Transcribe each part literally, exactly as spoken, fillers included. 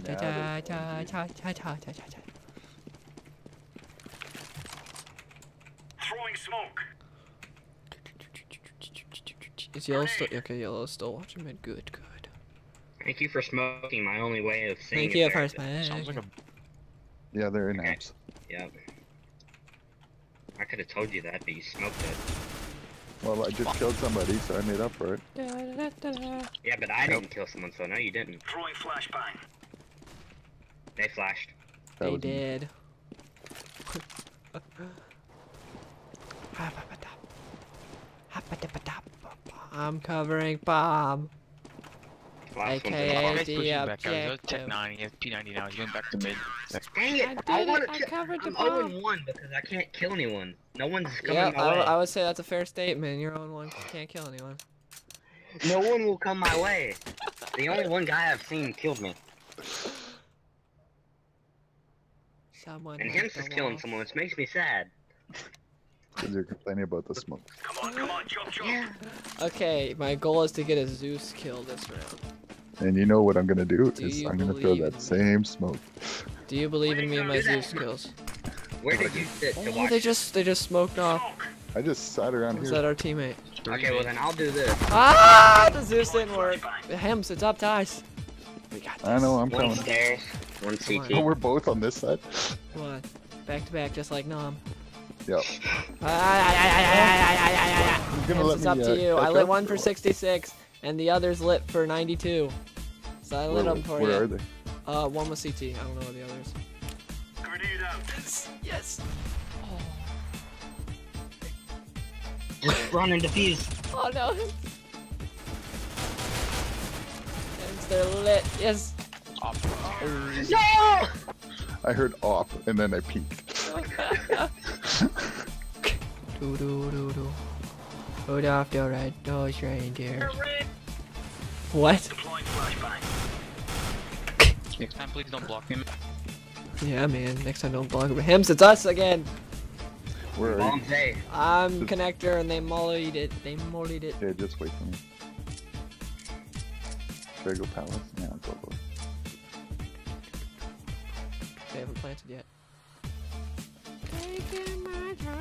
cha cha cha cha cha cha cha cha. Throwing smoke. Is yellow still okay? Yellow's still watching mid. Good, good. Thank you for smoking. My only way of seeing. Thank you for smoking. Sounds like a. Yeah, they're in apps. Yep. I could have told you that, but you smoked it. Well, I just killed somebody, so I made up for it. Da, da, da, da. Yeah, but I didn't kill someone, so no, you didn't. Throwing flashbang. They flashed. That they did. I'm covering bomb. A K A the objective. Tech nine, he has P ninety now, he's going back to mid. Dang it! I, I want to kill- I'm zero and one because I can't kill anyone. No one's coming yeah, my I, way. I would say that's a fair statement, you're zero and one, can't kill anyone. No one will come my way. The only one guy I've seen killed me. Someone and him's just killing someone, which makes me sad. You're complaining about the smoke. Come on, come on, jump, jump. Yeah. Okay, my goal is to get a Zeus kill this round. And you know what I'm gonna do, do is I'm gonna throw that me? same smoke. Do you believe in me and my Zeus kills? Where did you sit to watch? Oh, they just they just smoked off. I just sat around here. Is that our teammate? Okay, well then I'll do this. Ah, the Zeus didn't work. Hems, it's up to us. We got this. I know, I'm coming. One stairs, one C T. Oh, we're both on this side. Come on, back to back, just like Nom. Yep. It's up to you. I lit one for sixty-six, and the others lit for ninety-two. So I lit them for you. Where are they? Uh, one was C T. I don't know the others. Grenade out. Yes. Oh. Run and defuse. Oh no. They're lit. Yes. Op. No. I heard op, and then I peeked. Do do do do. Hold off the red nose reindeer. What? Next time, please don't block him. Yeah, man. Next time, don't block him. Hems, it's us again. Where are you? I'm just... connector, and they mollied it. They mollied it. Yeah, just wait for me. Drago Palace. Yeah, it's over. They haven't planted yet.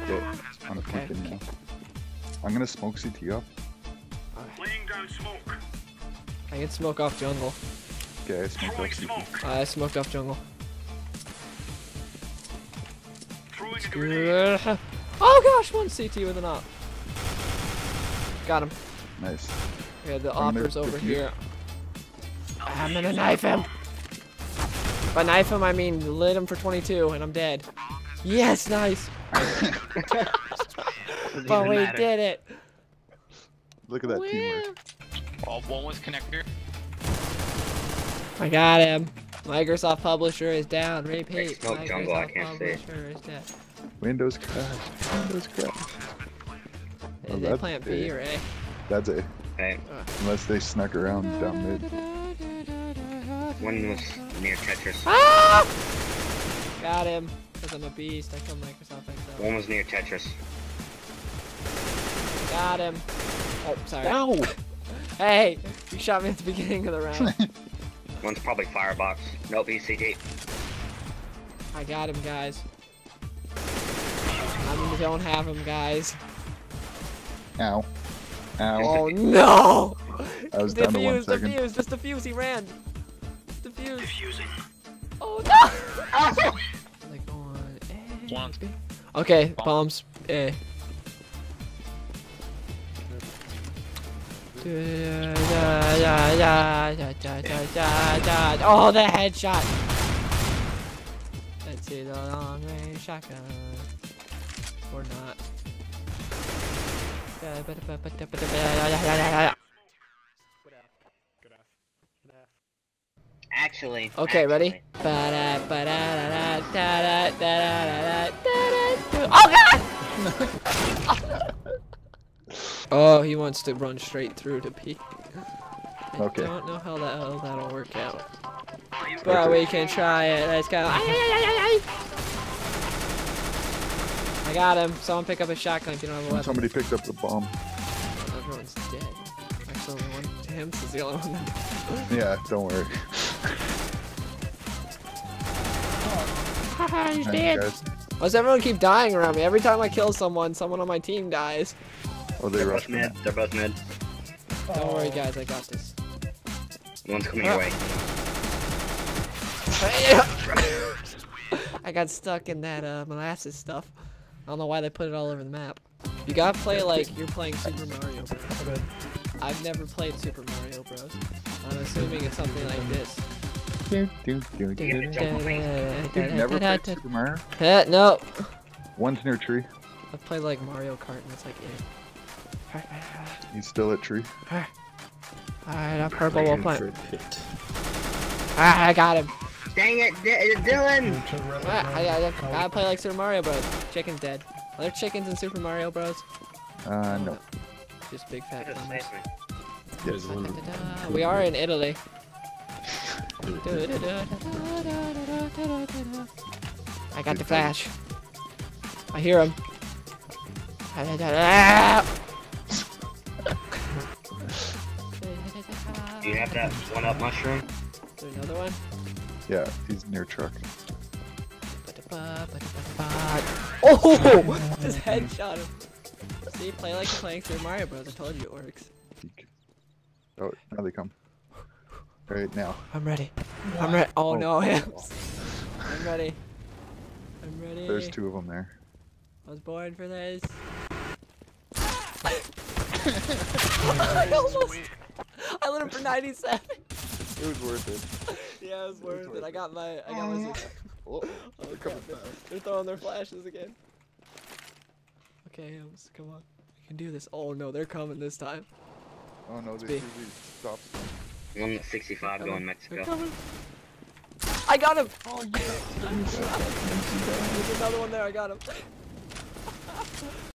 Yeah, I'm okay. now. I'm gonna smoke C T up. Right. Laying down smoke. I can smoke off jungle. Okay, I smoked off smoke. I smoked off jungle. Oh gosh, one C T with an op. Got him. Nice. Yeah, the opper's over here. I'm gonna knife him. By knife him, I mean lit him for twenty-two, and I'm dead. Yes, nice. But we matter. did it. Look at that We're... teamwork. Oh, one was connector. I got him. Microsoft Publisher is down. Repeat. No jungle. I can't Publisher see. Is Windows crash. Windows crash. Did oh, they plant a. B or A? That's A. Hey. Unless they snuck around down mid. One was near Tetris. Ah! Got him. Because I'm a beast, I killed Microsoft Excel. One was near Tetris. Got him. Oh, sorry. Ow! Hey, you shot me at the beginning of the round. One's probably Firebox. Nope, E C D. I got him, guys. I don't have him, guys. Ow. Ow. Oh, no! I was down to one second. Defuse, defuse, just defuse, he ran. Defuse. Defusing. Oh, no! Ow! Once. Okay, bombs. Eh. Oh, the headshot! Let's see the long range shotgun. Or not. Actually. Okay, actually. Ready? Oh god! Oh, he wants to run straight through to peek. I okay. don't know how, that, how that'll work out. But we can try it. Let's go. I got him. Someone pick up a shotgun if you don't have a weapon. Somebody picked up the bomb. Everyone's dead. Actually, one. Hems is the only one. Yeah, don't worry. haha, he's dead. Why does everyone keep dying around me? Every time I kill someone, someone on my team dies. Oh, they they're both mid. They're both mid. Don't oh. worry, guys. I got this. One's coming your way. I got stuck in that uh, molasses stuff. I don't know why they put it all over the map. You gotta play like you're playing Super Mario Bros. I've never played Super Mario Bros. I'm assuming it's something like this. Dude, dude, dude, dude. You've never played Super Mario? Uh, no. One's near tree. I played like Mario Kart and it's like it. He's still at tree. Alright, I'm purple. We'll play. Ah, I got him. Dang it, Dylan! I, I, I, I play like Super Mario Bros. Chicken's dead. Are there chickens in Super Mario Bros? Uh, no. Just big fat thumbs. We are in Italy. I got the flash. I hear him. Do you have that one-up mushroom? Is there another one? Yeah, he's near truck. Oh! His head shot him. See, play like you're playing through Mario Bros. I told you it works. Oh, now they come. Right now. I'm ready. What? I'm ready. Oh, oh no, him. I'm ready. I'm ready. There's two of them there. I was born for this. I almost. I lit him for ninety-seven. It was worth it. Yeah, it was worth it. it. I got my, I got my. Oh, they're coming back. They're throwing their flashes again. Okay, Hams, come on. I can do this. Oh no, they're coming this time. Oh no, they stopped. One sixty-five going Mexico. I got him. Oh yeah. There's another one there. I got him.